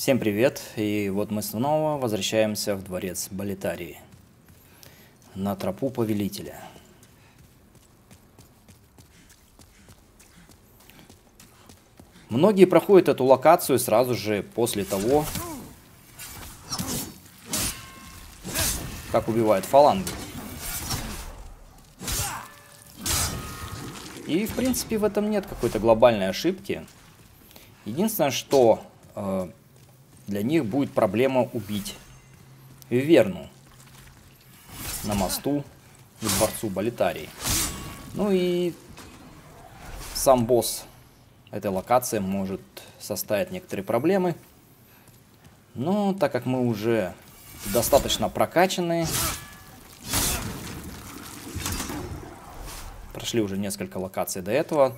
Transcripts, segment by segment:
Всем привет! И вот мы снова возвращаемся в дворец Болитарии на тропу повелителя. Многие проходят эту локацию сразу же после того, как убивают фалангу. И в принципе в этом нет какой-то глобальной ошибки. Единственное, что для них будет проблема убить Виверну на мосту к дворцу Болитарии. Ну и сам босс этой локации может составить некоторые проблемы. Но так как мы уже достаточно прокачаны, прошли уже несколько локаций до этого,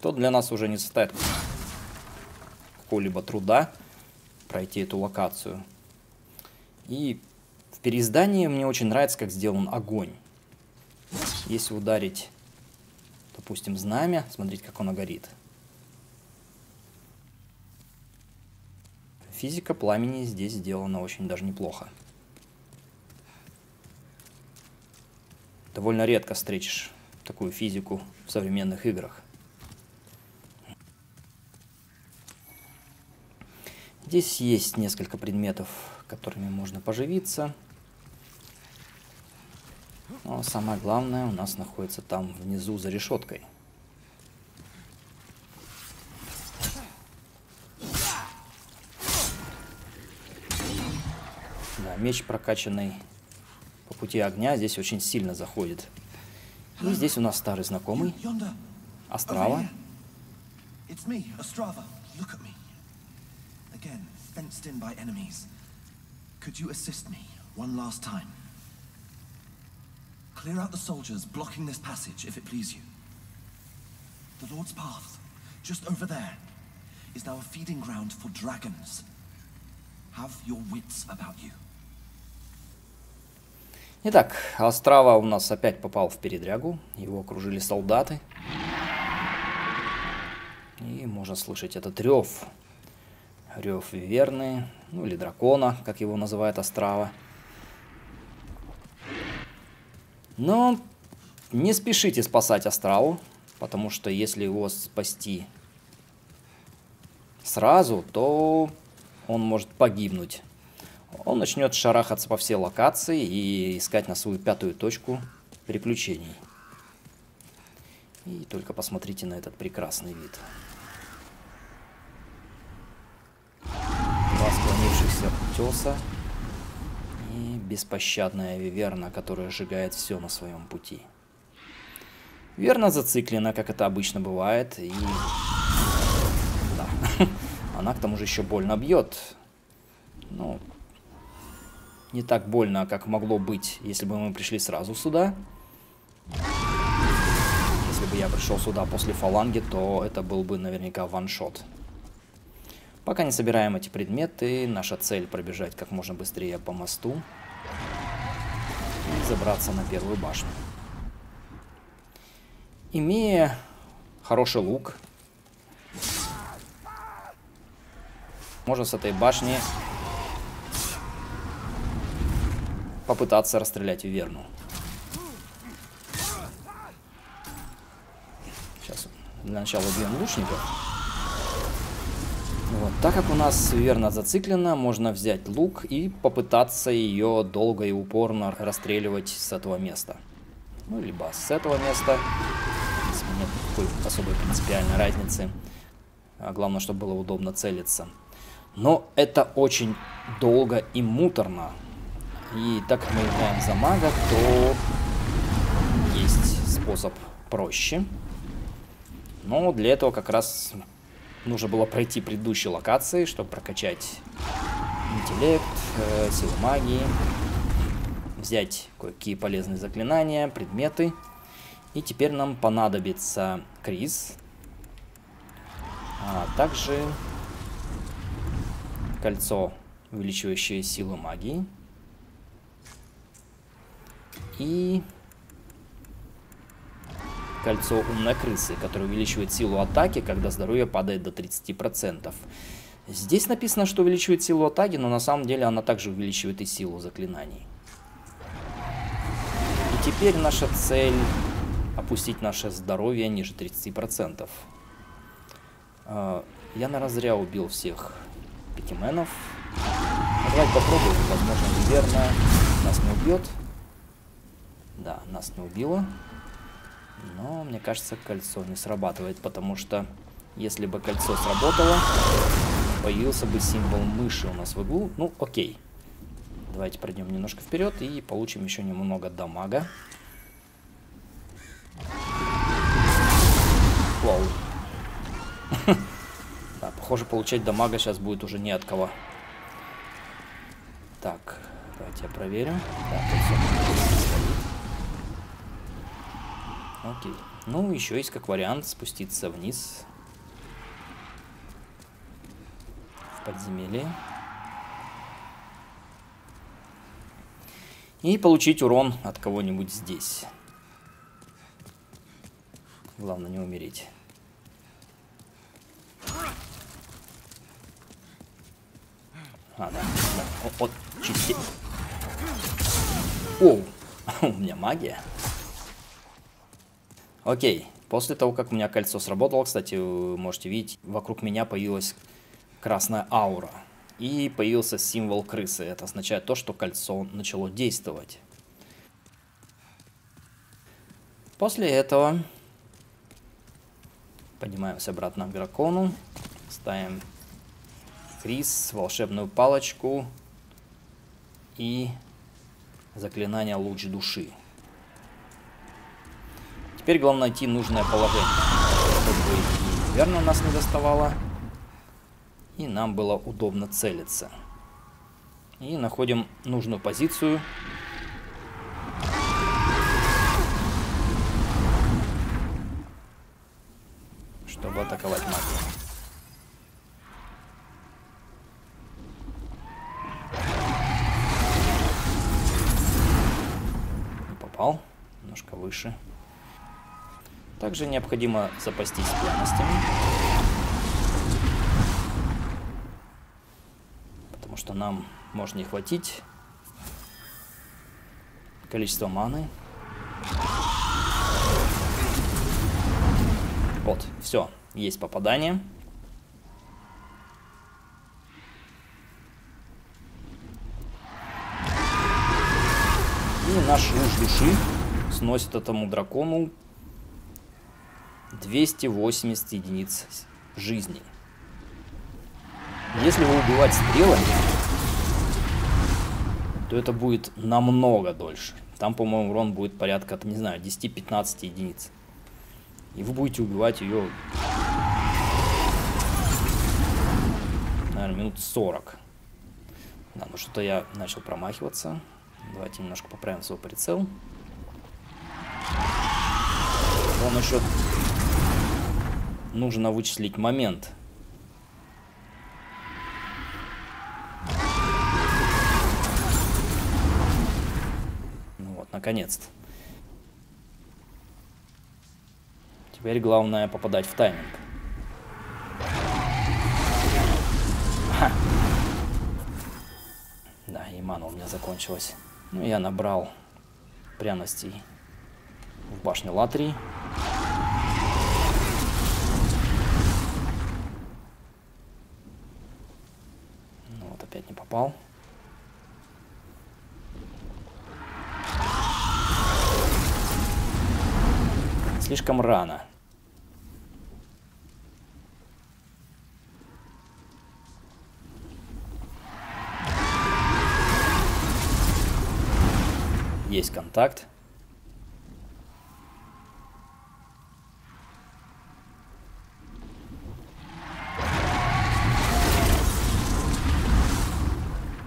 то для нас уже не составит какого-либо труда пройти эту локацию. И в переиздании мне очень нравится, как сделан огонь. Если ударить, допустим, знамя, смотрите, как оно горит. Физика пламени здесь сделана очень даже неплохо. Довольно редко встретишь такую физику в современных играх. Здесь есть несколько предметов, которыми можно поживиться. Но самое главное у нас находится там внизу за решеткой. Да, меч прокачанный по пути огня здесь очень сильно заходит. И здесь у нас старый знакомый Острава. Again, fenced in by enemies. Could you assist me one last time? Clear out the soldiers blocking this passage, if it please you. The Lord's path, just over there, is now a feeding ground for dragons. Have your wits about you. Итак, Острава у нас опять попал в передрягу. Его окружили солдаты. И можно слышать этот рев. Рев Виверны, ну или дракона, как его называет Острава. Но не спешите спасать Остраву, потому что если его спасти сразу, то он может погибнуть. Он начнет шарахаться по всей локации и искать на свою пятую точку приключений. И только посмотрите на этот прекрасный вид. Утеса и беспощадная Виверна, которая сжигает все на своем пути. Виверна зациклена, как это обычно бывает, и да. Она к тому же еще больно бьет. Ну, не так больно, как могло быть, если бы мы пришли сразу сюда. Если бы я пришел сюда после фаланги, то это был бы наверняка ваншот. Пока не собираем эти предметы, наша цель пробежать как можно быстрее по мосту и забраться на первую башню. Имея хороший лук, можно с этой башни попытаться расстрелять Виверну. Сейчас для начала убьем лучников. Вот, так как у нас Виверна зациклена, можно взять лук и попытаться ее долго и упорно расстреливать с этого места. Ну, либо с этого места. Здесь нет никакой особой принципиальной разницы. Главное, чтобы было удобно целиться. Но это очень долго и муторно. И так как мы играем за мага, то есть способ проще. Но для этого как раз нужно было пройти предыдущие локации, чтобы прокачать интеллект, силу магии, взять кое-какие полезные заклинания, предметы. И теперь нам понадобится Крис, а также кольцо, увеличивающее силу магии, и кольцо умной крысы, которое увеличивает силу атаки, когда здоровье падает до 30%. Здесь написано, что увеличивает силу атаки, но на самом деле она также увеличивает и силу заклинаний. И теперь наша цель — опустить наше здоровье ниже 30%. Я, наверное, зря убил всех пикеменов. Давайте попробуем, возможно, неверно. Нас не убьет. Да, нас не убило. Но, мне кажется, кольцо не срабатывает, потому что если бы кольцо сработало, появился бы символ мыши у нас в углу. Ну, окей. Давайте пройдем немножко вперед и получим еще немного дамага. Вау. Да, похоже, получать дамага сейчас будет уже не от кого. Так, давайте я проверю. Да, кольцо стоит. Окей. Ну, еще есть как вариант спуститься вниз. В подземелье. И получить урон от кого-нибудь здесь. Главное не умереть. А, да. Вот, чистить. Оу, у меня магия. Окей, после того, как у меня кольцо сработало, кстати, вы можете видеть, вокруг меня появилась красная аура. И появился символ крысы. Это означает то, что кольцо начало действовать. После этого поднимаемся обратно к дракону. Ставим Крис, волшебную палочку и заклинание луч души. Теперь главное найти нужное положение, чтобы и верно нас не доставало, и нам было удобно целиться. И находим нужную позицию. Чтобы атаковать магию. Не попал. Немножко выше. Также необходимо запастись пряностями. Потому что нам может не хватить количества маны. Вот, все, есть попадание. И наш луч души сносит этому дракону 280 единиц жизни. Если его убивать стрелами, то это будет намного дольше. Там, по-моему, урон будет порядка, не знаю, 10-15 единиц. И вы будете убивать ее, наверное, минут 40. Да, ну что-то я начал промахиваться. Давайте немножко поправим свой прицел. Он еще... Нужно вычислить момент. Ну вот, наконец-то. Теперь главное попадать в тайминг. Ха. Да, и мана у меня закончилась. Ну, я набрал пряностей в башне Латрии. Ну вот, опять не попал. Слишком рано. Есть контакт.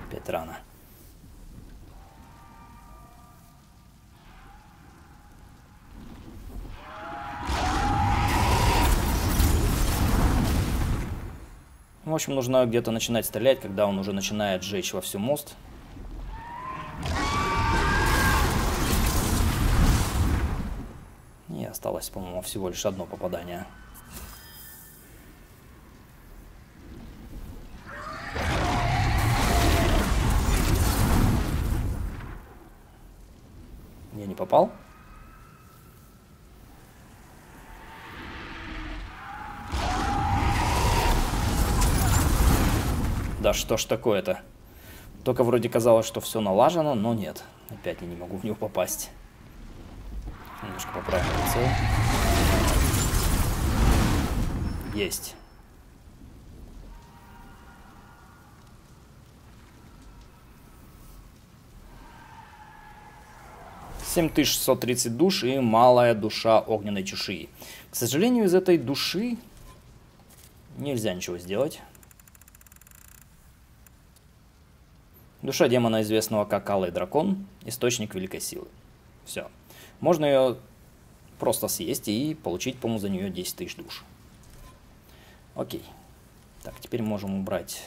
Опять рано. В общем, нужно где-то начинать стрелять, когда он уже начинает жечь вовсю мост. Осталось, по-моему, всего лишь одно попадание. попал. Да что ж такое-то? Только вроде казалось, что все налажено, но нет. Опять я не могу в него попасть. Немножко поправим прицел. Есть. $7630 душ и малая душа огненной чешуи. К сожалению, из этой души нельзя ничего сделать. Душа демона, известного как Алый Дракон, источник великой силы. Все. Можно ее просто съесть и получить, по-моему, за нее 10 тысяч душ. Окей. Так, теперь можем убрать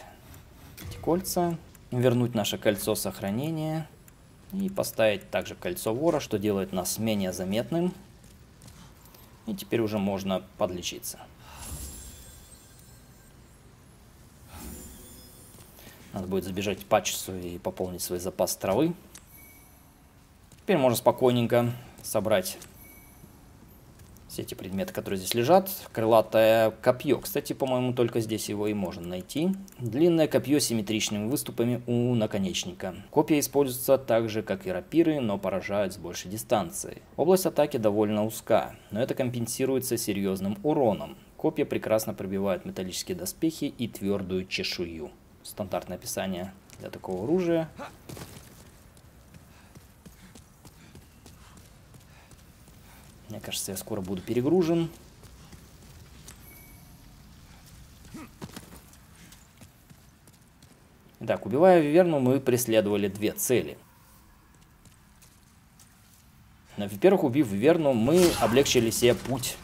эти кольца. Вернуть наше кольцо сохранения. И поставить также кольцо вора, что делает нас менее заметным. И теперь уже можно подлечиться. Надо будет забежать по часу и пополнить свой запас травы. Теперь можно спокойненько собрать все эти предметы, которые здесь лежат. Крылатое копье. Кстати, по-моему, только здесь его и можно найти. Длинное копье с симметричными выступами у наконечника. Копья используются так же, как и рапиры, но поражают с большей дистанции. Область атаки довольно узка, но это компенсируется серьезным уроном. Копья прекрасно пробивают металлические доспехи и твердую чешую. Стандартное описание для такого оружия. Мне кажется, я скоро буду перегружен. Итак, убивая виверну, мы преследовали две цели. Во-первых, убив виверну, мы облегчили себе путь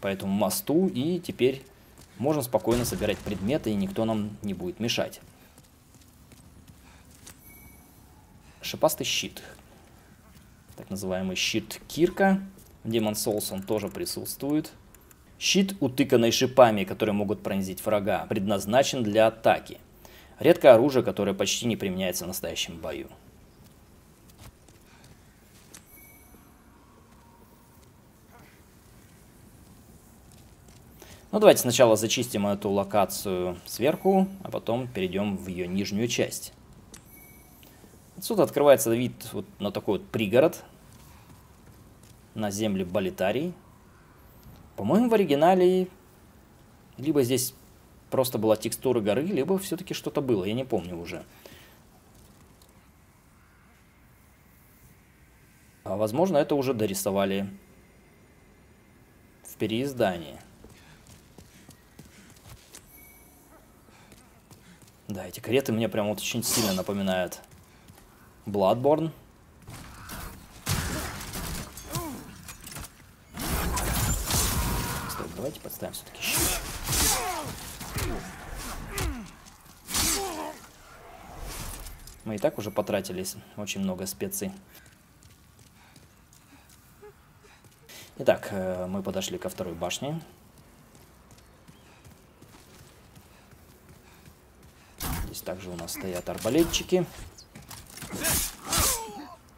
по этому мосту, и теперь можем спокойно собирать предметы, и никто нам не будет мешать. Шипастый щит. Так называемый щит Кирка. Demon Souls он тоже присутствует. Щит, утыканный шипами, которые могут пронзить врага, предназначен для атаки. Редкое оружие, которое почти не применяется в настоящем бою. Ну давайте сначала зачистим эту локацию сверху, а потом перейдем в ее нижнюю часть. Отсюда открывается вид вот на такой вот пригород. На земле Болитарии. По-моему, в оригинале либо здесь просто была текстура горы, либо все-таки что-то было, я не помню уже. А возможно, это уже дорисовали в переиздании. Да, эти кареты мне прям вот очень сильно напоминают Bloodborne. Давайте подставим все-таки щит. Мы и так уже потратились очень много специй. Итак, мы подошли ко второй башне. Здесь также у нас стоят арбалетчики.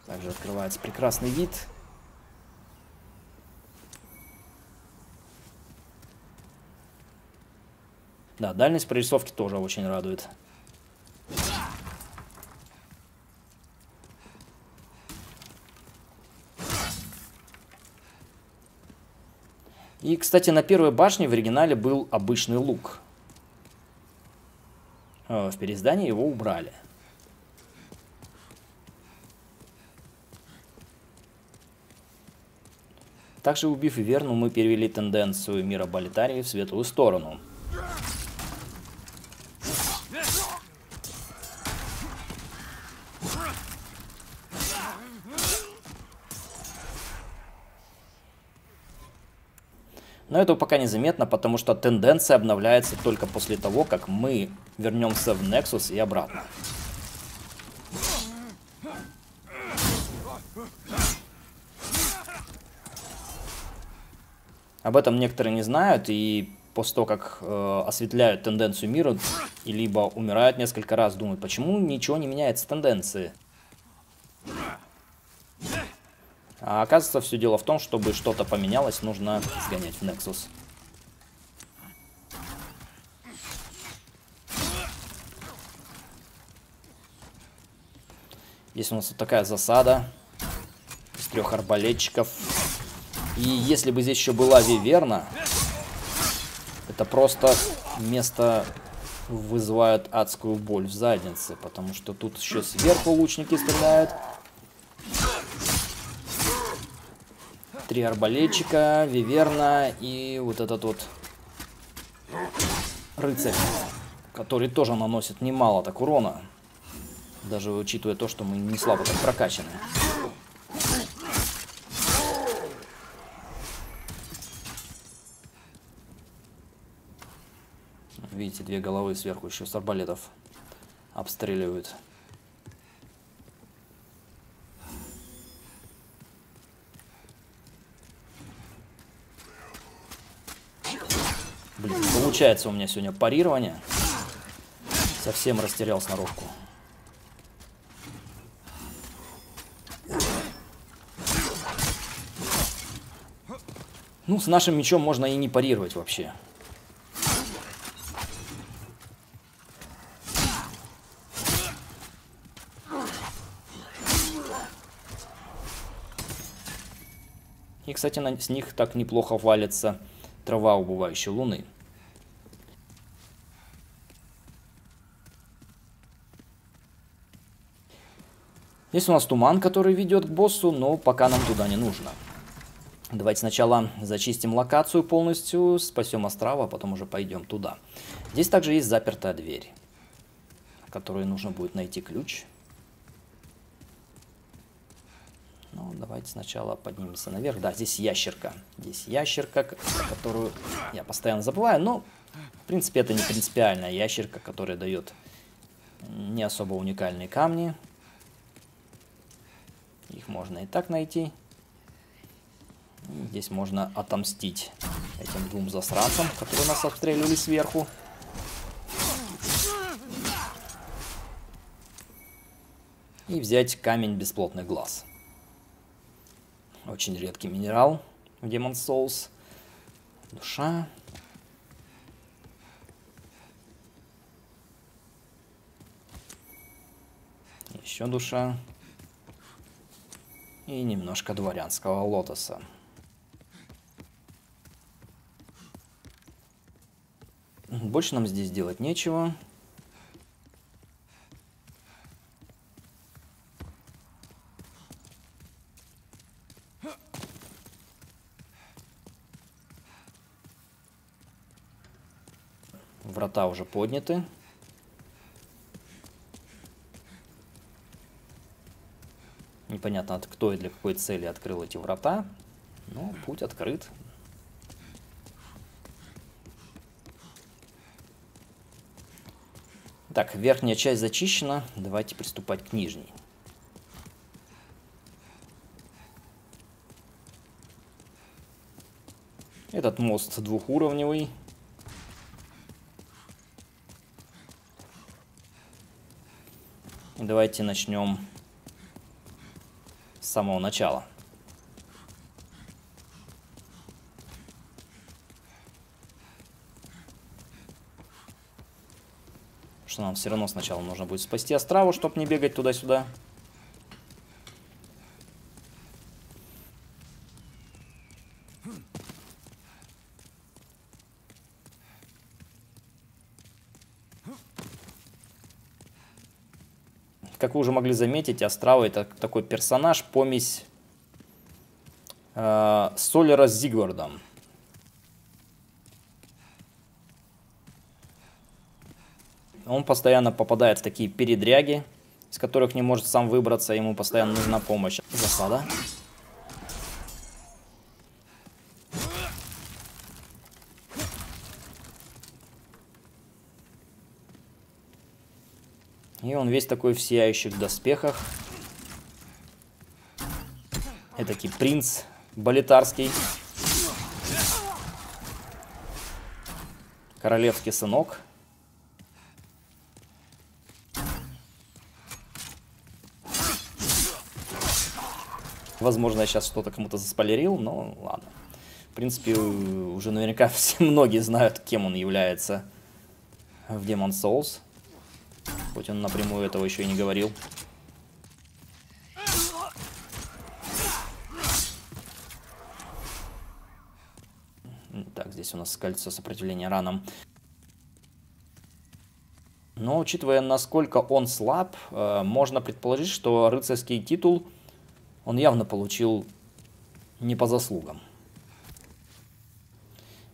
Также открывается прекрасный вид. Да, дальность прорисовки тоже очень радует. И, кстати, на первой башне в оригинале был обычный лук. В переиздании его убрали. Также, убив Верну, мы перевели тенденцию мира Болитарии в светлую сторону. Но этого пока незаметно, потому что тенденция обновляется только после того, как мы вернемся в Nexus и обратно. Об этом некоторые не знают, и после того, как осветляют тенденцию мира, и либо умирают несколько раз, думают, почему ничего не меняется в тенденции. А оказывается, все дело в том, чтобы что-то поменялось, нужно сгонять в Nexus. Здесь у нас вот такая засада из 3 арбалетчиков. И если бы здесь еще была виверна, это просто место вызывает адскую боль в заднице, потому что тут еще сверху лучники стреляют. 3 арбалетчика, виверна и вот этот вот рыцарь, который тоже наносит немало так урона. Даже учитывая то, что мы не слабо так прокачаны. Видите, 2 головы сверху еще с арбалетов обстреливают. Блин, получается у меня сегодня парирование. Совсем растерял сноровку. Ну, с нашим мечом можно и не парировать вообще. И, кстати, с них так неплохо валится трава убывающей луны. Здесь у нас туман, который ведет к боссу, но пока нам туда не нужно. Давайте сначала зачистим локацию полностью, спасем Острова, а потом уже пойдем туда. Здесь также есть запертая дверь, к которой нужно будет найти ключ. Ну, давайте сначала поднимемся наверх. Да, здесь ящерка. Здесь ящерка, которую я постоянно забываю, но, в принципе, это не принципиальная ящерка, которая дает не особо уникальные камни. Их можно и так найти. Здесь можно отомстить этим 2 засранцам, которые нас обстреливали сверху. И взять камень бесплотный глаз. Очень редкий минерал в Demon's Souls. Душа. Еще душа. И немножко дворянского лотоса. Больше нам здесь делать нечего. Врата уже подняты. Непонятно, кто и для какой цели открыл эти врата, но путь открыт. Так, верхняя часть зачищена, давайте приступать к нижней. Этот мост двухуровневый. И давайте начнем с самого начала. Что нам все равно сначала нужно будет спасти Острову, чтобы не бегать туда-сюда. Как вы уже могли заметить, Острова — это такой персонаж, помесь Солера с Зигвардом. Он постоянно попадает в такие передряги, из которых не может сам выбраться, ему постоянно нужна помощь. Засада. И он весь такой в сияющих доспехах. Этакий принц балетарский. Королевский сынок. Возможно, я сейчас что-то кому-то заспойлерил, но ладно. В принципе, уже наверняка все многие знают, кем он является в Demon's Souls. Хоть он напрямую этого еще и не говорил. Так, здесь у нас кольцо сопротивления ранам. Но учитывая, насколько он слаб, можно предположить, что рыцарский титул он явно получил не по заслугам.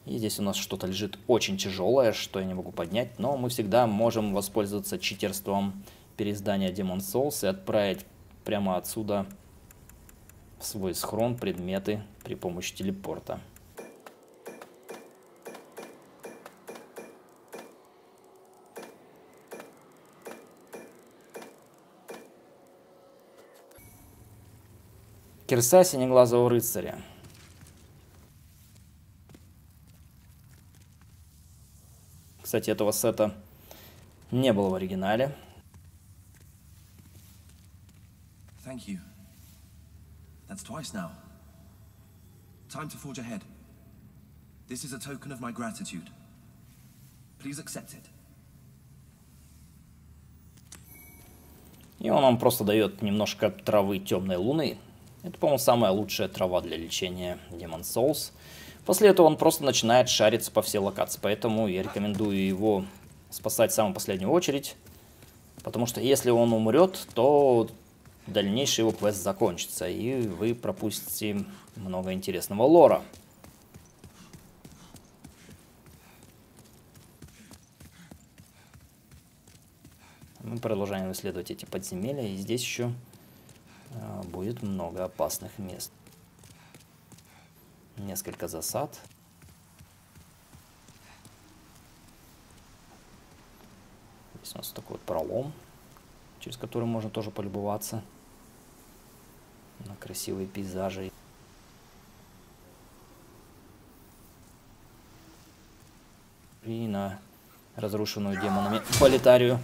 И здесь у нас что-то лежит очень тяжелое, что я не могу поднять, но мы всегда можем воспользоваться читерством переиздания Demon's Souls и отправить прямо отсюда в свой схрон предметы при помощи телепорта. Кирса синеглазого рыцаря. Кстати, этого сета не было в оригинале. Thank you. That's twice now. Time to forge ahead. This is a token of my gratitude. Please accept it. И он нам просто дает немножко травы темной луны. Это, по-моему, самая лучшая трава для лечения Demon's Souls. После этого он просто начинает шариться по всей локации, поэтому я рекомендую его спасать в самую последнюю очередь, потому что если он умрет, то дальнейший его квест закончится, и вы пропустите много интересного лора. Мы продолжаем исследовать эти подземелья, и здесь еще будет много опасных мест. Несколько засад. Здесь у нас такой вот пролом, через который можно тоже полюбоваться на красивые пейзажи. И на разрушенную демонами Политарию.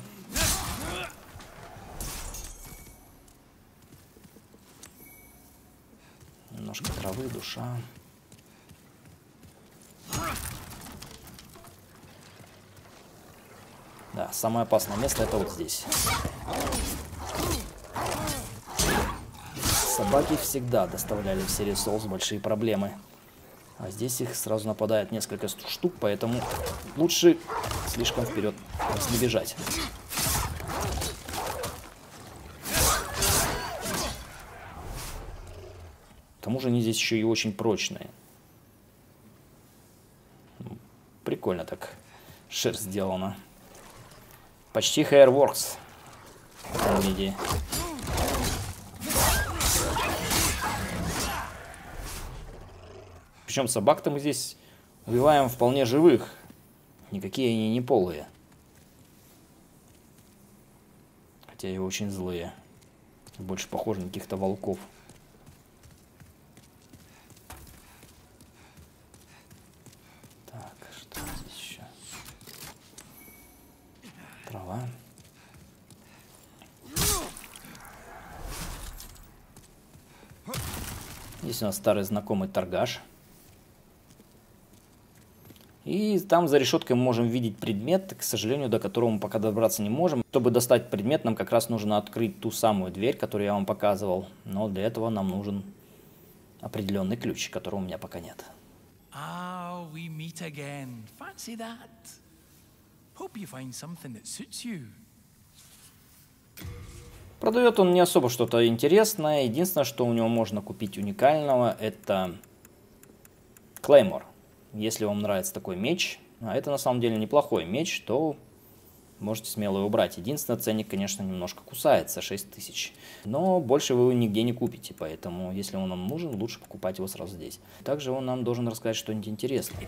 Немножко травы, душа. Да, самое опасное место это вот здесь. Собаки всегда доставляли в серии Souls большие проблемы. А здесь их сразу нападает несколько штук, поэтому лучше слишком вперед не бежать. К тому же они здесь еще и очень прочные. Прикольно так шерсть сделана. Почти Hairworks в этом виде. Причем собак-то мы здесь убиваем вполне живых. Никакие они не полые. Хотя и очень злые. Больше похожи на каких-то волков. Здесь у нас старый знакомый торгаш. И там за решеткой мы можем видеть предмет, к сожалению, до которого мы пока добраться не можем. Чтобы достать предмет, нам как раз нужно открыть ту самую дверь, которую я вам показывал. Но для этого нам нужен определенный ключ, которого у меня пока нет. Продает он не особо что-то интересное. Единственное, что у него можно купить уникального, это Клеймор. Если вам нравится такой меч, а это на самом деле неплохой меч, то можете смело его брать. Единственное, ценник, конечно, немножко кусается, 6000. Но больше вы его нигде не купите, поэтому, если он нам нужен, лучше покупать его сразу здесь. Также он нам должен рассказать что-нибудь интересное.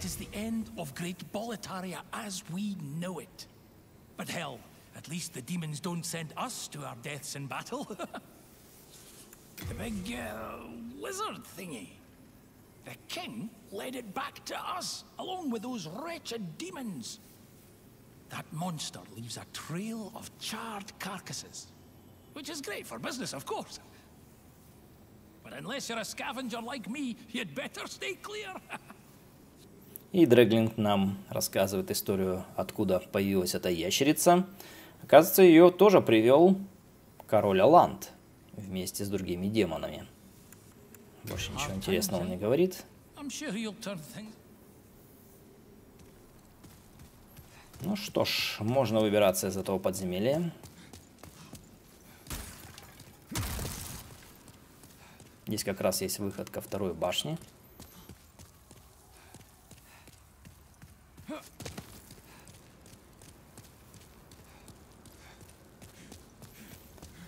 At least the demons don't send us to our deaths in battle. The big lizard thingy. The king led it back to us, along with those wretched demons. That monster leaves a trail of charred carcasses, which is great for business, of course. И Дрэглинг нам рассказывает историю, откуда появилась эта ящерица. Оказывается, ее тоже привел король Аланд вместе с другими демонами. Больше ничего интересного он не говорит. Ну что ж, можно выбираться из этого подземелья. Здесь как раз есть выход ко второй башне.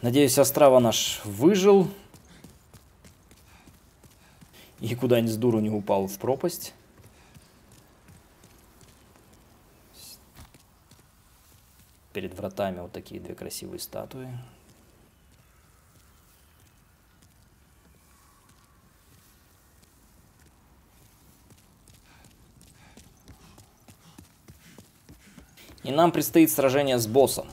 Надеюсь, Острава наш выжил и куда-нибудь с дуру не упал в пропасть. Перед вратами вот такие две красивые статуи. И нам предстоит сражение с боссом.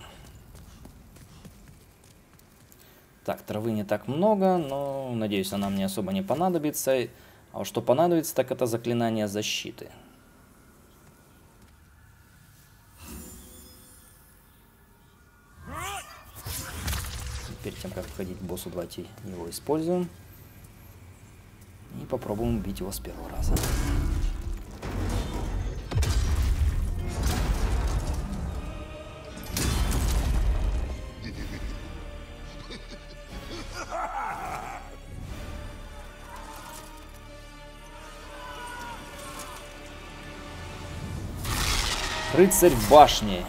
Так, травы не так много, но, надеюсь, она мне особо не понадобится. А вот что понадобится, так это заклинание защиты. Перед тем, как входить к боссу, давайте его используем. И попробуем убить его с первого раза. Рыцарь башни.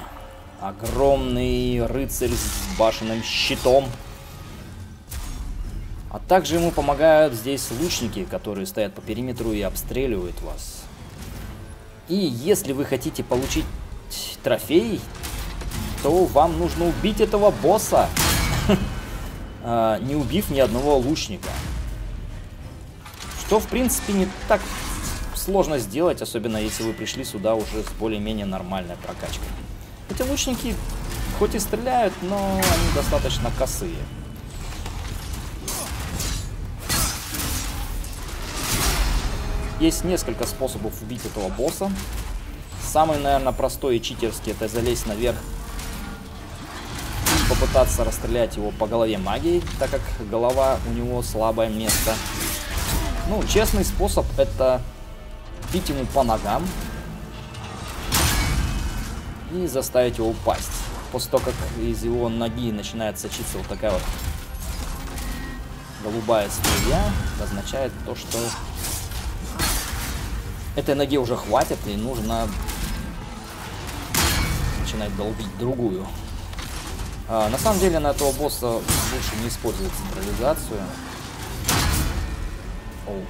Огромный рыцарь с башенным щитом. А также ему помогают здесь лучники, которые стоят по периметру и обстреливают вас. И если вы хотите получить трофей, то вам нужно убить этого босса, не убив ни одного лучника. Что, в принципе, не так сложно сделать, особенно если вы пришли сюда уже с более-менее нормальной прокачкой. Эти лучники хоть и стреляют, но они достаточно косые. Есть несколько способов убить этого босса. Самый, наверное, простой и читерский — это залезть наверх и попытаться расстрелять его по голове магией, так как голова у него слабое место. Ну, честный способ — это бить ему по ногам и заставить его упасть. После того, как из его ноги начинает сочиться вот такая вот голубая стрия, означает то, что этой ноги уже хватит и нужно начинать долбить другую. На самом деле на этого босса лучше не использовать централизацию. Оу,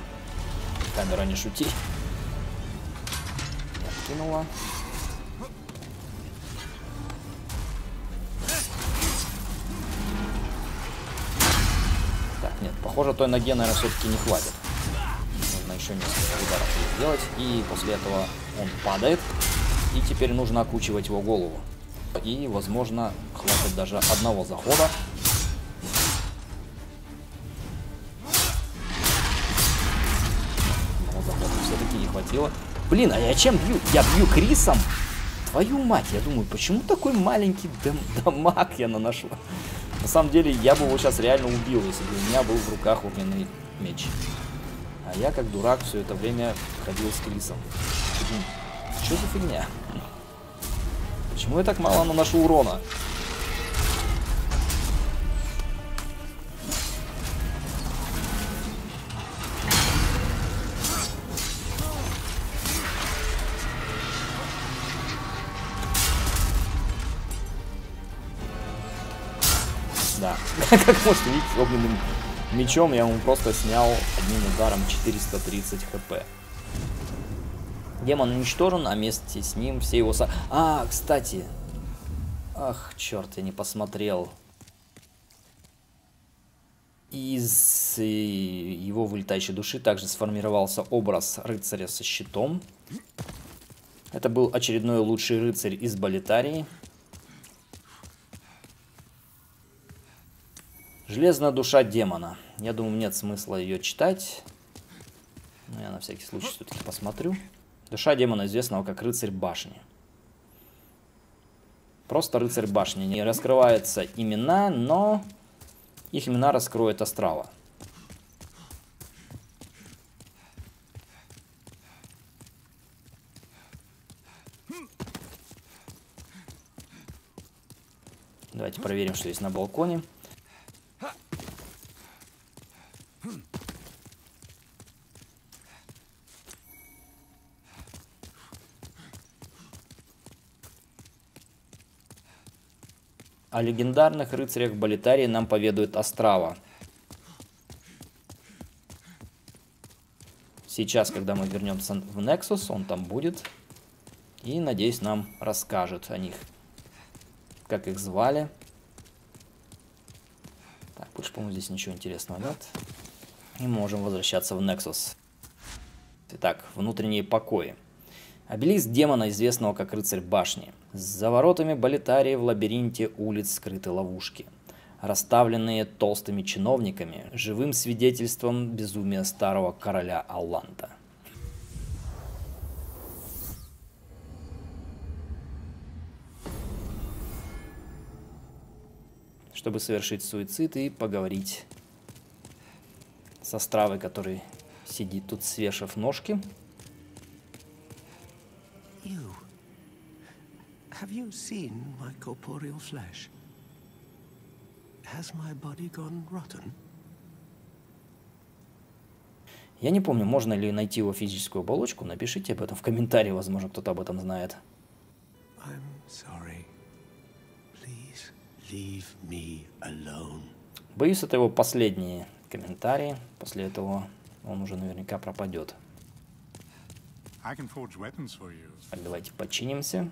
камера, не шути. Кинула. Так, нет, похоже, той ноге, наверное, все-таки не хватит. Нужно еще несколько ударов сделать, и после этого он падает. И теперь нужно окучивать его голову. И, возможно, хватит даже одного захода. Одного захода все-таки не хватило. Блин, а я чем бью? Я бью Крисом? Твою мать, я думаю, почему такой маленький дамаг я наношу? На самом деле, я бы его сейчас реально убил, если бы у меня был в руках огненный меч. А я, как дурак, все это время ходил с Крисом. Что за фигня? Почему я так мало наношу урона? Как можете видеть, огненным мечом я ему просто снял одним ударом 430 хп. Демон уничтожен, а вместе с ним все его со... А, кстати. Ах, черт, я не посмотрел. Из его вылетающей души также сформировался образ рыцаря со щитом. Это был очередной лучший рыцарь из Болитарии. Железная душа демона. Я думаю, нет смысла ее читать. Но я на всякий случай все-таки посмотрю. Душа демона, известного как рыцарь башни. Просто рыцарь башни. Не раскрываются имена, но их имена раскроет Астрала. Давайте проверим, что есть на балконе. О легендарных рыцарях Болитарии нам поведает Астрала. Сейчас, когда мы вернемся в Нексус, он там будет. И, надеюсь, нам расскажет о них. Как их звали. Так, больше, по-моему, здесь ничего интересного нет. И мы можем возвращаться в Нексус. Итак, внутренние покои. Обелиск демона, известного как рыцарь башни. За воротами Болитарии в лабиринте улиц скрыты ловушки, расставленные толстыми чиновниками, живым свидетельством безумия старого короля Алланта. Чтобы совершить суицид и поговорить с Астравой, который сидит тут, свешив ножки. Have you seen my corporeal flesh? Has my body gone rotten? Я не помню, можно ли найти его физическую оболочку. Напишите об этом в комментарии, возможно, кто-то об этом знает. I'm sorry. Please leave me alone. Боюсь, это его последние комментарии. После этого он уже наверняка пропадет. Давайте подчинимся.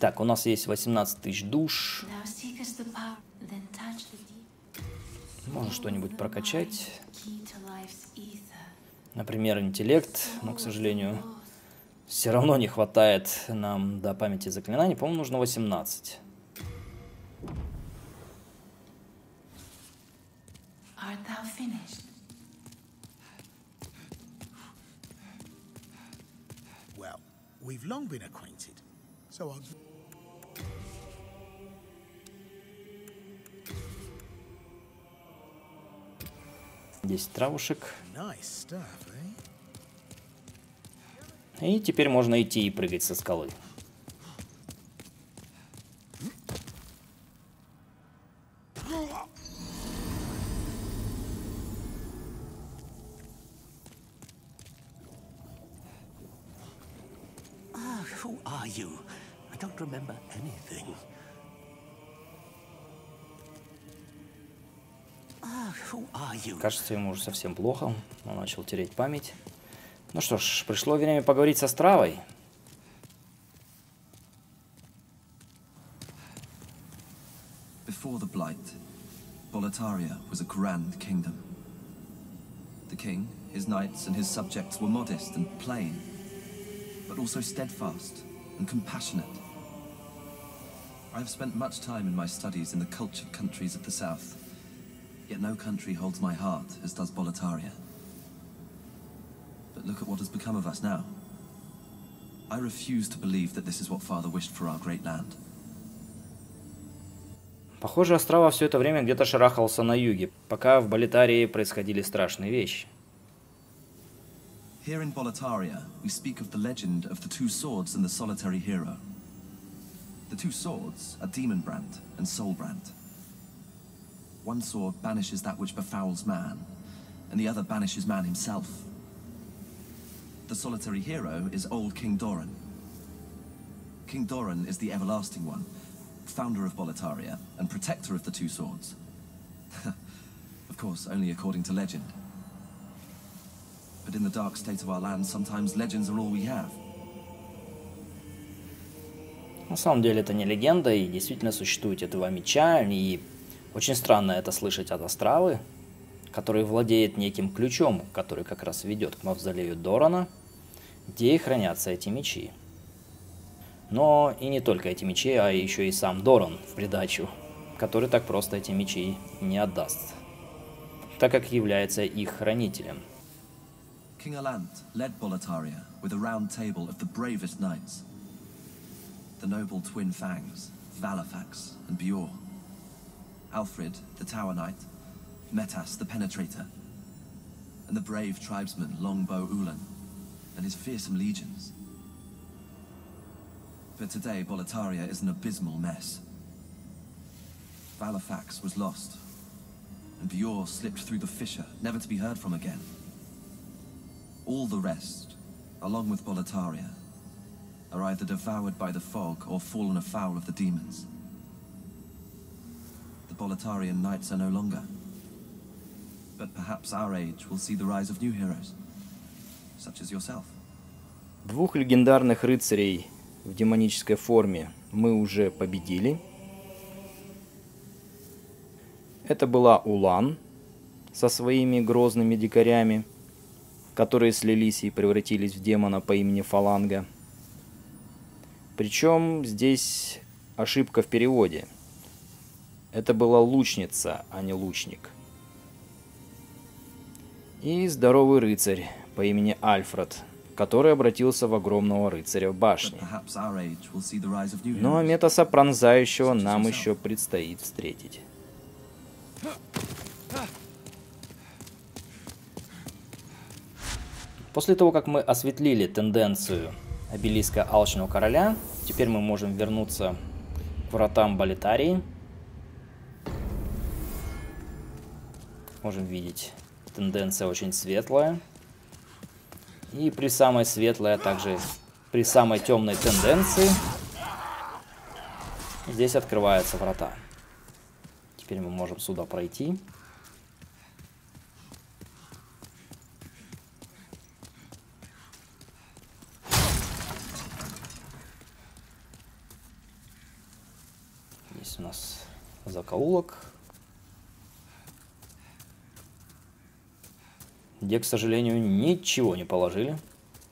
Так, у нас есть 18 тысяч душ. Можно что-нибудь прокачать. Например, интеллект. Но, к сожалению, все равно не хватает нам до памяти заклинаний. По-моему, нужно 18. We've long been acquainted, so I'll... Здесь травушек. И теперь можно идти и прыгать со скалы. Кажется, ему уже совсем плохо. Он начал терять память. Ну что ж, пришло время поговорить с Астравой. Before the blight, Bolitaria was a grand kingdom. The king, his knights, and his subjects were modest and plain, but also steadfast and compassionate. I have spent much time in my studies in the cultured countries of the south. Yet no country holds my heart as does Bolitaria. But look at what has become of us now. I refuse to believe that this is what Father wished for our great land. Похоже, Астрала все это время где-то шарахался на юге, пока в Болитарии происходили страшные вещи. Here in Bolitaria, we speak of the legend of the two swords and the solitary hero. The two swords are Demonbrand and Solbrand. One sword banishes that which befouls man, and the other banishes man himself. The solitary hero is old King Doran. King Doran is the everlasting one, founder of Bolitaria and protector of the two swords. Of course, only according to legend. But in the dark state of our land, sometimes legends are all we have. На самом деле это не легенда, и действительно существует эти два меча, и очень странно это слышать от Астравы, который владеет неким ключом, который как раз ведет к мавзолею Дорана. где и хранятся эти мечи. Но и не только эти мечи, а еще и сам Дорон в придачу, который так просто эти мечи не отдаст, так как является их хранителем. King Alant led Boletaria with a round table of the bravest knights, the noble twin Fangs, Valafax and Bior, Alfred the Tower Knight, Metas the Penetrator, and the brave tribesman Longbow Ulan and his fearsome legions. But today Boletaria is an abysmal mess. Valafax was lost, and Bior slipped through the fissure, never to be heard from again. All the rest, along with Boletaria, are either devoured by the fog or fallen afoul of the demons. The Boletarian knights are no longer. But perhaps our age will see the rise of new heroes, such as yourself. Двух легендарных рыцарей в демонической форме мы уже победили. Это была Улан со своими грозными дикарями, которые слились и превратились в демона по имени Фаланга. Причем здесь ошибка в переводе. Это была лучница, а не лучник. И здоровый рыцарь по имени Альфред, который обратился в огромного рыцаря в башне. Но Метаса Пронзающего нам еще предстоит встретить. После того, как мы осветлили тенденцию обелиска Алчного Короля, теперь мы можем вернуться к вратам Болетарии. Можем видеть, тенденция очень светлая. И при самой светлой, а также при самой темной тенденции, здесь открываются врата. Теперь мы можем сюда пройти. Здесь у нас закоулок, где, к сожалению, ничего не положили,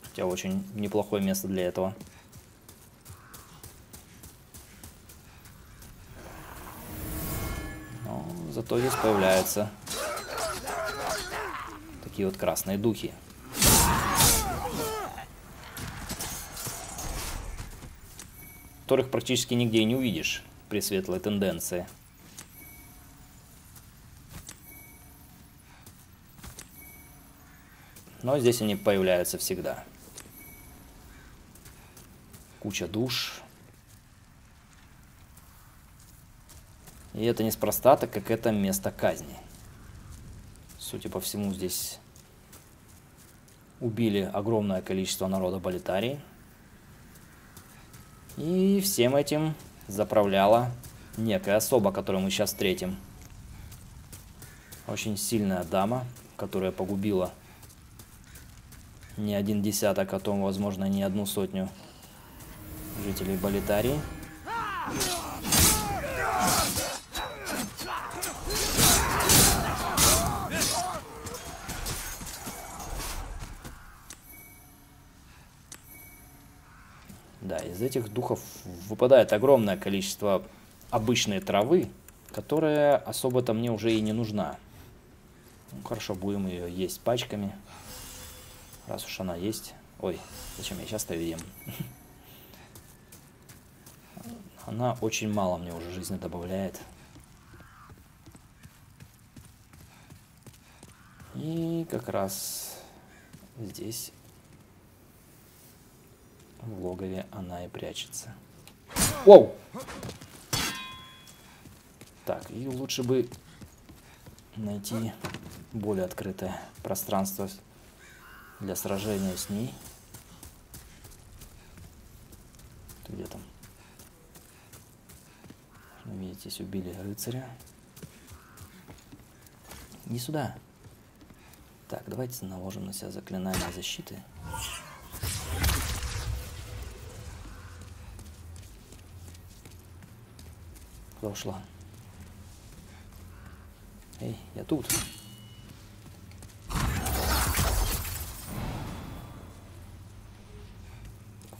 хотя очень неплохое место для этого. Но зато здесь появляются такие вот красные духи. Которых практически нигде не увидишь при светлой тенденции. Но здесь они появляются всегда. Куча душ. И это неспроста, так как это место казни. Судя по всему, здесь убили огромное количество народа Болетарии. И всем этим заправляла некая особа, которую мы сейчас встретим. Очень сильная дама, которая погубила не один десяток, а то, возможно, не одну сотню жителей Болетарии. Да, из этих духов выпадает огромное количество обычной травы, которая особо-то мне уже и не нужна. Ну, хорошо, будем ее есть пачками, раз уж она есть. Ой, зачем я сейчас-то ем? Она очень мало мне уже жизни добавляет. И как раз здесь, в логове, она и прячется. Оу! Так, и лучше бы найти более открытое пространство для сражения с ней. Ты где там? Видите, здесь убили рыцаря. Не сюда. Так, давайте наложим на себя заклинание защиты. Куда ушла? Эй, я тут.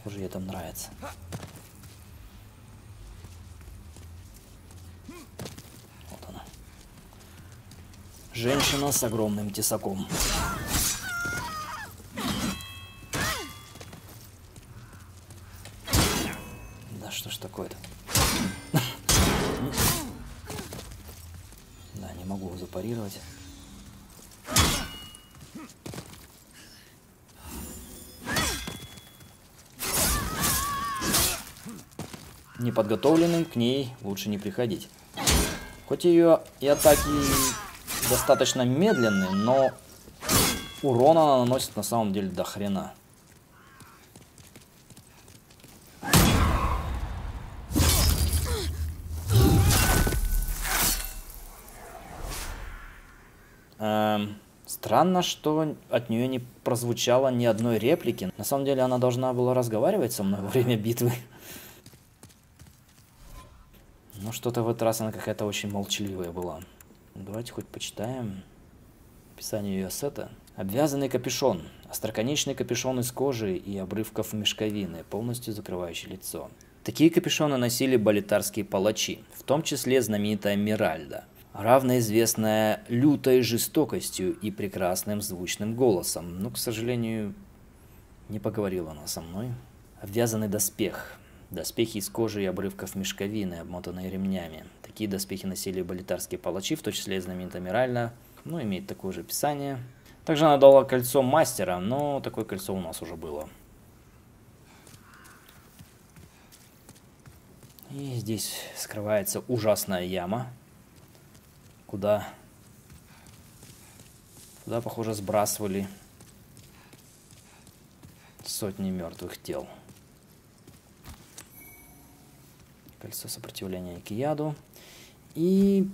Похоже, ей там нравится. Вот она. Женщина с огромным тесаком. Да что ж такое-то? Да, не могу запарировать. Неподготовленным к ней лучше не приходить. Хоть ее и атаки достаточно медленные, но урона она наносит на самом деле до хрена. Странно, что от нее не прозвучало ни одной реплики. На самом деле она должна была разговаривать со мной во время битвы. Ну, что-то в этот раз она какая-то очень молчаливая была. Давайте хоть почитаем описание ее сета. Обвязанный капюшон. Остроконечный капюшон из кожи и обрывков мешковины, полностью закрывающий лицо. Такие капюшоны носили болитарские палачи, в том числе знаменитая Миральда, равно известная лютой жестокостью и прекрасным звучным голосом. Но, к сожалению, не поговорила она со мной. Обвязанный доспех. Доспехи из кожи и обрывков мешковины, обмотанные ремнями. Такие доспехи носили болитарские палачи, в том числе и знаменитая Миральда, но имеет такое же описание. Также она дала кольцо мастера, но такое кольцо у нас уже было. И здесь скрывается ужасная яма, куда, похоже, сбрасывали сотни мертвых тел. Кольцо сопротивления к яду. И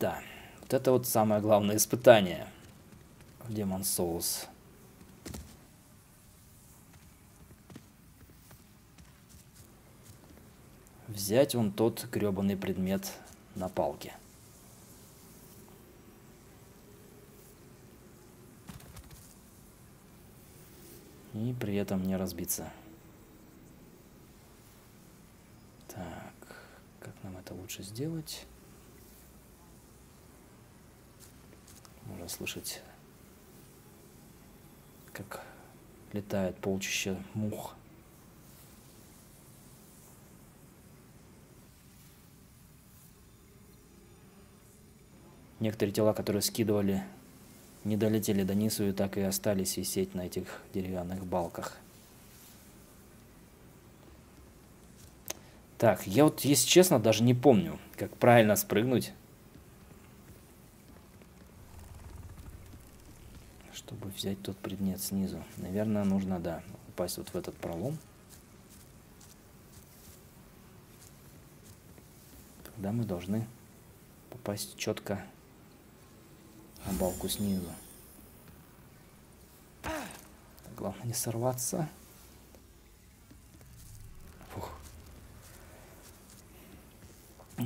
да, вот это вот самое главное испытание в Demon's Souls. Взять вон тот гребаный предмет на палке. И при этом не разбиться. Так, как нам это лучше сделать? Можно слышать, как летает полчища мух. Некоторые тела, которые скидывали, не долетели до низу и так и остались висеть на этих деревянных балках. Так, я вот, если честно, даже не помню, как правильно спрыгнуть, чтобы взять тот предмет снизу. Наверное, нужно, да, упасть вот в этот пролом. Тогда мы должны попасть четко на балку снизу. Так, главное не сорваться.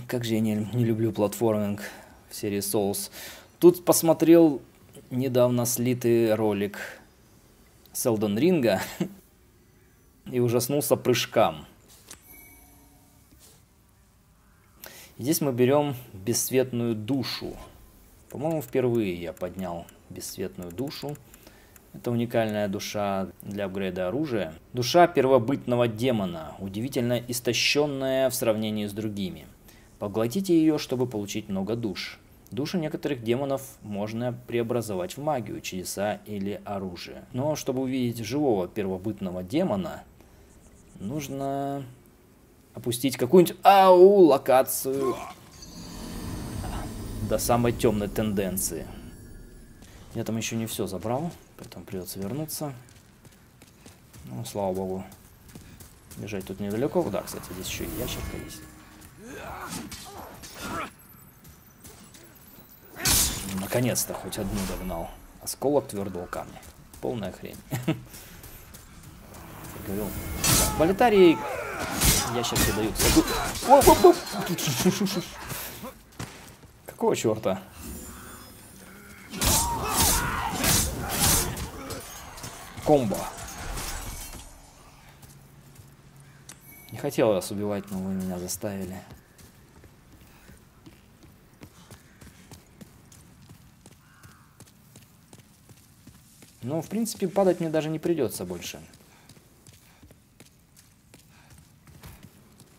Как же я не люблю платформинг в серии Souls. Тут посмотрел недавно слитый ролик с Elden Ring'а и ужаснулся прыжкам. И здесь мы берем бесцветную душу. По-моему, впервые я поднял бесцветную душу. Это уникальная душа для апгрейда оружия. Душа первобытного демона, удивительно истощенная в сравнении с другими. Поглотите ее, чтобы получить много душ. Души некоторых демонов можно преобразовать в магию, чудеса или оружие. Но чтобы увидеть живого первобытного демона, нужно опустить какую-нибудь локацию до самой темной тенденции. Я там еще не все забрал, поэтому придется вернуться. Ну, слава богу. Бежать тут недалеко. Да, кстати, здесь еще и ящерка есть. Наконец-то хоть одну догнал. Осколок твердого камня. Полная хрень. Болитарии ящерки дают. Какого черта? Комбо. хотел вас убивать, но вы меня заставили. Ну, в принципе, падать мне даже не придется больше.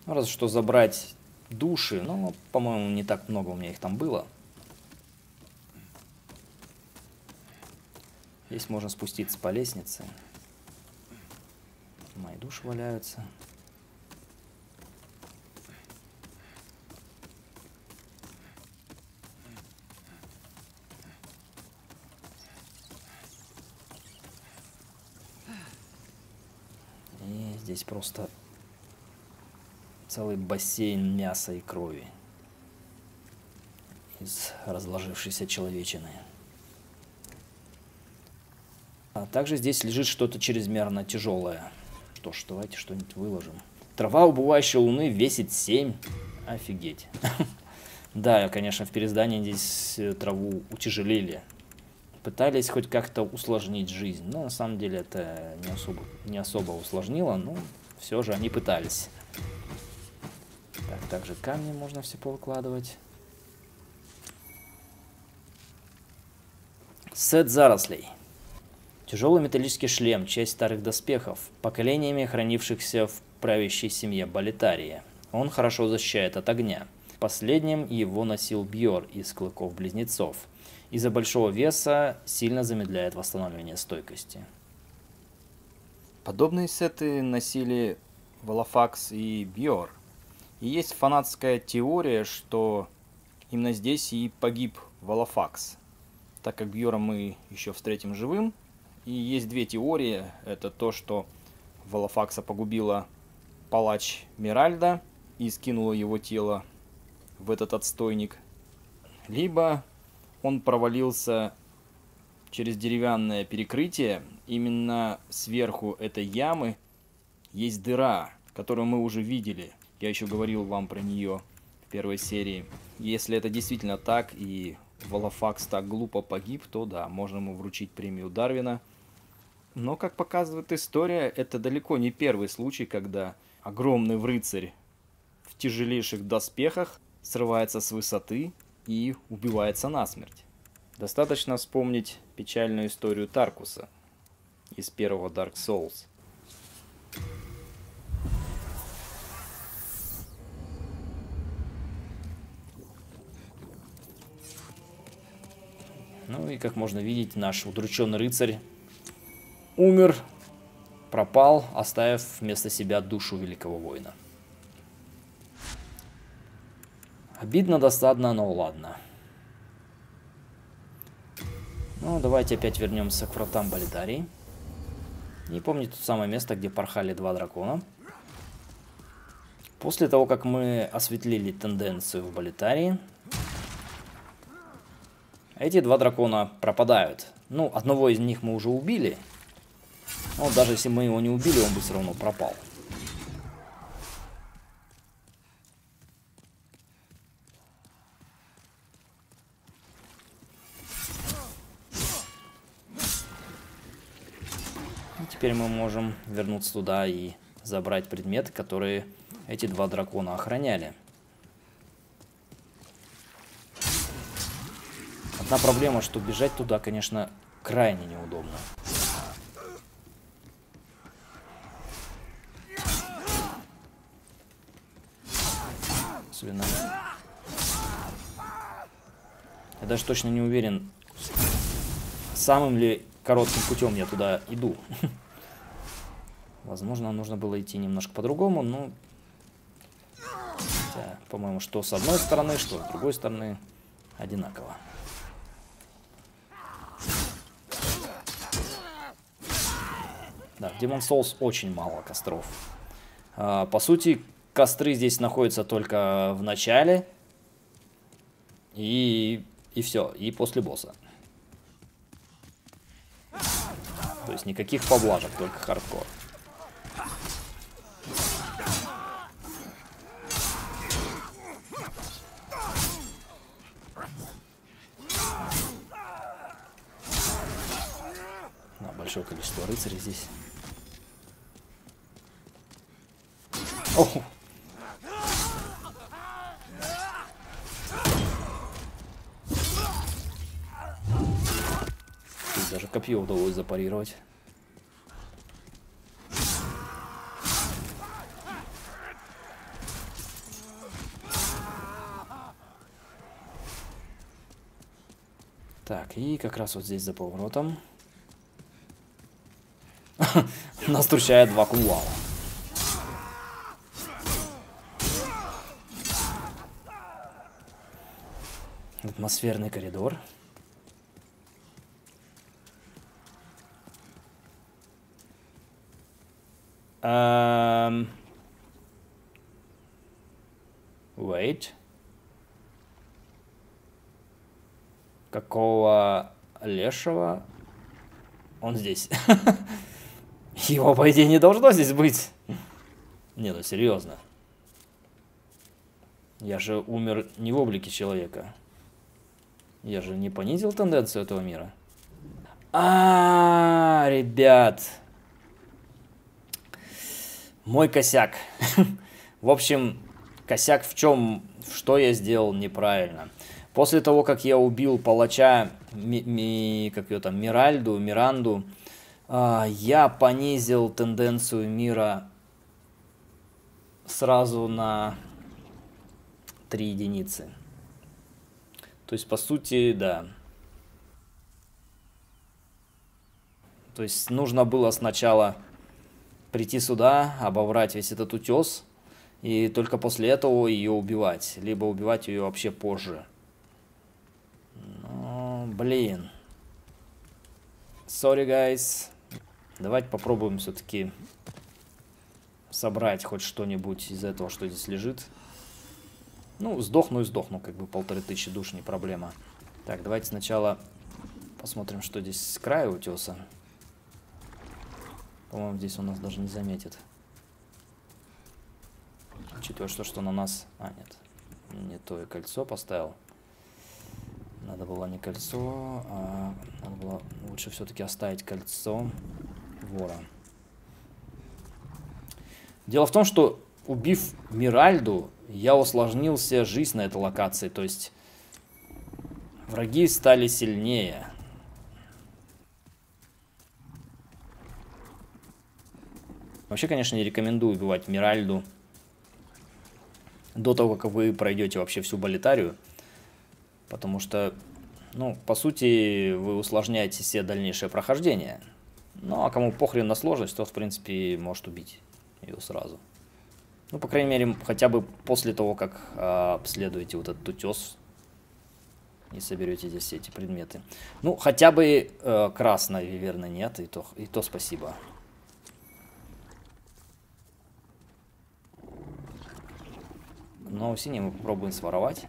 Раз что забрать души, но, по-моему, не так много у меня их там было. Здесь можно спуститься по лестнице. Мои души валяются. И здесь просто целый бассейн мяса и крови из разложившейся человечины. А также здесь лежит что-то чрезмерно тяжелое. Что ж, давайте что-нибудь выложим. Трава убывающей луны весит 7. Офигеть. Да, конечно, в переиздании здесь траву утяжелили. Пытались хоть как-то усложнить жизнь. Но на самом деле это не особо усложнило, но все же они пытались. Так, также камни можно все повыкладывать. Сет зарослей. Тяжелый металлический шлем, часть старых доспехов, поколениями хранившихся в правящей семье Болитарии. Он хорошо защищает от огня. Последним его носил Бьор из Клыков-Близнецов. Из-за большого веса сильно замедляет восстановление стойкости. Подобные сеты носили Валафакс и Бьор. И есть фанатская теория, что именно здесь и погиб Валафакс. Так как Бьора мы еще встретим живым. И есть две теории. Это то, что Валафакса погубила палач Миральда и скинула его тело в этот отстойник. Либо он провалился через деревянное перекрытие. Именно сверху этой ямы есть дыра, которую мы уже видели. Я еще говорил вам про нее в первой серии. Если это действительно так и Валафакс так глупо погиб, то да, можно ему вручить премию Дарвина. Но, как показывает история, это далеко не первый случай, когда огромный рыцарь в тяжелейших доспехах срывается с высоты и убивается насмерть. Достаточно вспомнить печальную историю Таркуса из первого Dark Souls. Ну и, как можно видеть, наш удрученный рыцарь умер, пропал, оставив вместо себя душу великого воина. Обидно, досадно, но ладно. Ну, давайте опять вернемся к вратам Болитарии. И помните то самое место, где порхали два дракона. После того, как мы осветлили тенденцию в Болитарии, эти два дракона пропадают. Ну, одного из них мы уже убили. Но даже если мы его не убили, он бы все равно пропал. Теперь мы можем вернуться туда и забрать предметы, которые эти два дракона охраняли. Одна проблема, что бежать туда, конечно, крайне неудобно. Особенно. Я даже точно не уверен, самым ли коротким путем я туда иду. Возможно, нужно было идти немножко по-другому, но, по-моему, что с одной стороны, что с другой стороны одинаково. Да, в Demon's Souls очень мало костров. По сути, костры здесь находятся только в начале и все, и после босса. То есть никаких поблажек, только хардкор. Большое количество рыцарей здесь. Оху. Даже копье удалось запарировать. Так, и как раз вот здесь за поворотом нас встречает два кунлава. Атмосферный коридор. Wait. Какого лешего он здесь? Его, по идее, не должно здесь быть. Не, ну серьезно. Я же умер не в облике человека. Я же не понизил тенденцию этого мира. А, ребят. Мой косяк. В общем, косяк в чем? Что я сделал неправильно? После того, как я убил палача, как ее там, Миранду, я понизил тенденцию мира сразу на 3 единицы. То есть, по сути, да. То есть, нужно было сначала прийти сюда, обобрать весь этот утес, и только после этого ее убивать. Либо убивать ее вообще позже. Ну, блин. Sorry, guys. Давайте попробуем все-таки собрать хоть что-нибудь из этого, что здесь лежит. Ну, сдохну и сдохну, как бы 1500 душ, не проблема. Так, давайте сначала посмотрим, что здесь с края утеса. По-моему, здесь он нас даже не заметит. Учитывая, что на нас... А, нет. Не то и кольцо поставил. Надо было не кольцо, а надо было лучше все-таки оставить кольцо вора. Дело в том, что, убив Миральду, я усложнил себе жизнь на этой локации. То есть, враги стали сильнее. Вообще, конечно, не рекомендую убивать Миральду до того, как вы пройдете вообще всю Болитарию. Потому что, ну, по сути, вы усложняете все дальнейшее прохождение. Ну, а кому похрен на сложность, тот, в принципе, может убить ее сразу. Ну, по крайней мере, хотя бы после того, как обследуете вот этот утес и соберете здесь все эти предметы. Ну, хотя бы красной виверны нет, и то спасибо. Но синий мы попробуем своровать.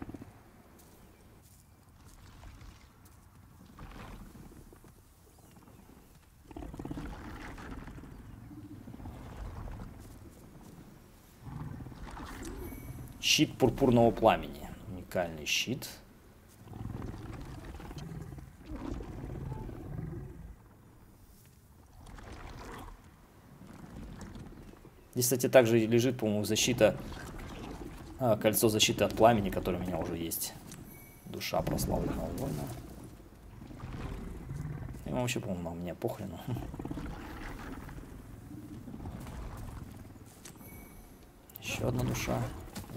Щит пурпурного пламени. Уникальный щит. Здесь, кстати, также лежит, по-моему, защита... кольцо защиты от пламени, которое у меня уже есть. Душа прославленного воина. И вообще, по-моему, у меня похрену. Еще одна душа.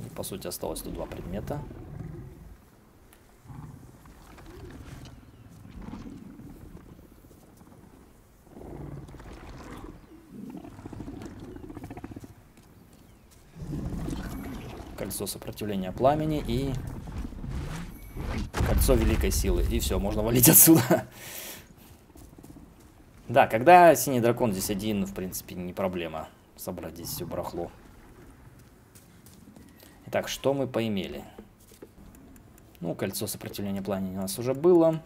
И, по сути, осталось тут два предмета. Кольцо сопротивления пламени и кольцо великой силы. И все, можно валить отсюда. Да, когда синий дракон здесь один, в принципе, не проблема собрать здесь все барахло. Так, что мы поимели? Ну, кольцо сопротивления пламени у нас уже было.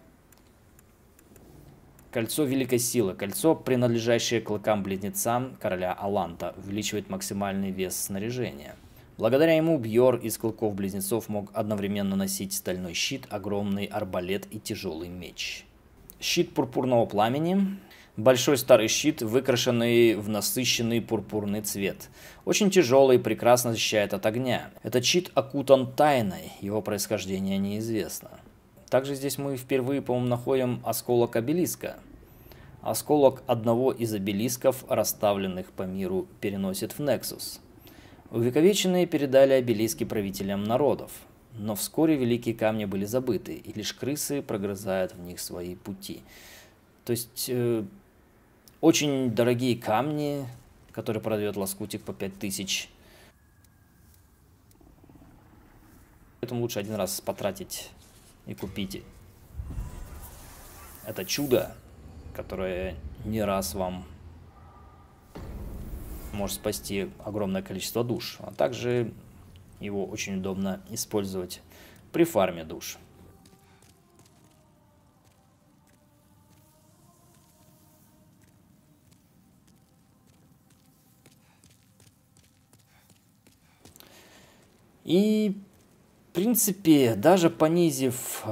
Кольцо великой силы. Кольцо, принадлежащее клыкам-близнецам короля Аланта, увеличивает максимальный вес снаряжения. Благодаря ему Бьор из клыков-близнецов мог одновременно носить стальной щит, огромный арбалет и тяжелый меч. Щит пурпурного пламени. Большой старый щит, выкрашенный в насыщенный пурпурный цвет. Очень тяжелый, прекрасно защищает от огня. Этот щит окутан тайной, его происхождение неизвестно. Также здесь мы впервые, по-моему, находим осколок обелиска. Осколок одного из обелисков, расставленных по миру, переносит в Нексус. Увековеченные передали обелиски правителям народов, но вскоре великие камни были забыты, и лишь крысы прогрызают в них свои пути. То есть очень дорогие камни, которые продает Лоскутик по 5000. Поэтому лучше один раз потратить и купить это чудо, которое не раз вам может спасти огромное количество душ. А также его очень удобно использовать при фарме душ. И, в принципе, даже понизив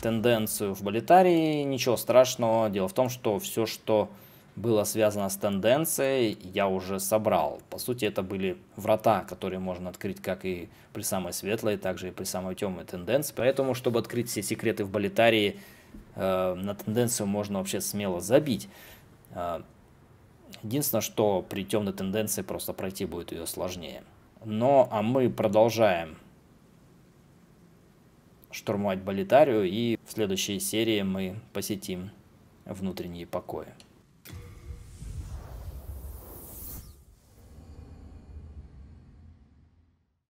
тенденцию в Болитарии, ничего страшного. Дело в том, что все, что было связано с тенденцией, я уже собрал. По сути, это были врата, которые можно открыть как и при самой светлой, так и при самой темной тенденции. Поэтому, чтобы открыть все секреты в Болитарии, на тенденцию можно вообще смело забить. Единственное, что при темной тенденции просто пройти будет ее сложнее. Ну, а мы продолжаем штурмовать Болитарию, и в следующей серии мы посетим внутренние покои.